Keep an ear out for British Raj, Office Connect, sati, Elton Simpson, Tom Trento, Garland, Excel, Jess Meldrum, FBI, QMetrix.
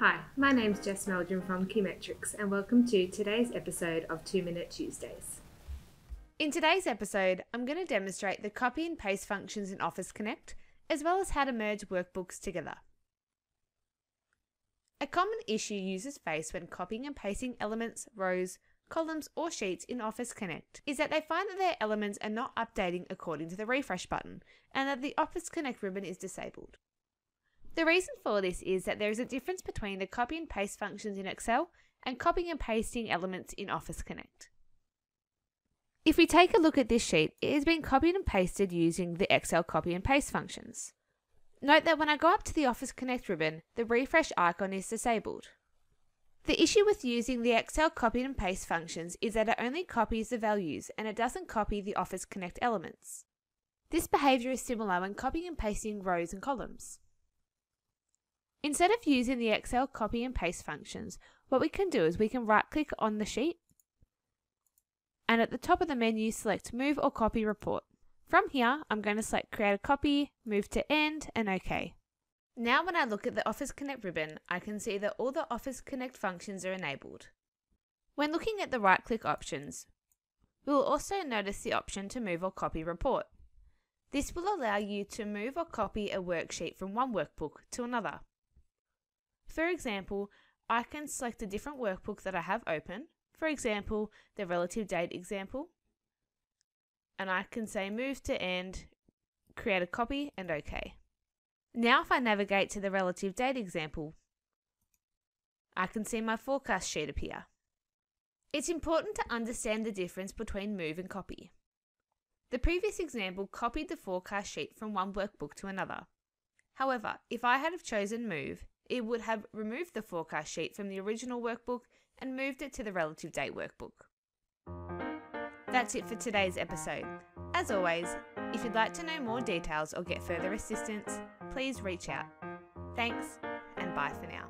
Hi, my name's Jess Meldrum from QMetrix and welcome to today's episode of 2-Minute Tuesdays. In today's episode, I'm going to demonstrate the copy and paste functions in Office Connect, as well as how to merge workbooks together. A common issue users face when copying and pasting elements, rows, columns or sheets in Office Connect is that they find that their elements are not updating according to the refresh button and that the Office Connect ribbon is disabled. The reason for this is that there is a difference between the copy and paste functions in Excel and copying and pasting elements in Office Connect. If we take a look at this sheet, it has been copied and pasted using the Excel copy and paste functions. Note that when I go up to the Office Connect ribbon, the refresh icon is disabled. The issue with using the Excel copy and paste functions is that it only copies the values and it doesn't copy the Office Connect elements. This behaviour is similar when copying and pasting rows and columns. Instead of using the Excel copy and paste functions, what we can do is we can right-click on the sheet and at the top of the menu select Move or Copy Report. From here, I'm going to select Create a Copy, Move to End and OK. Now when I look at the Office Connect ribbon, I can see that all the Office Connect functions are enabled. When looking at the right-click options, we will also notice the option to Move or Copy Report. This will allow you to move or copy a worksheet from one workbook to another. For example, I can select a different workbook that I have open, for example, the relative date example, and I can say Move to End, Create a Copy and OK. Now if I navigate to the relative date example, I can see my forecast sheet appear. It's important to understand the difference between move and copy. The previous example copied the forecast sheet from one workbook to another. However, if I had chosen move, it would have removed the forecast sheet from the original workbook and moved it to the relative date workbook. That's it for today's episode. As always, if you'd like to know more details or get further assistance, please reach out. Thanks, and bye for now.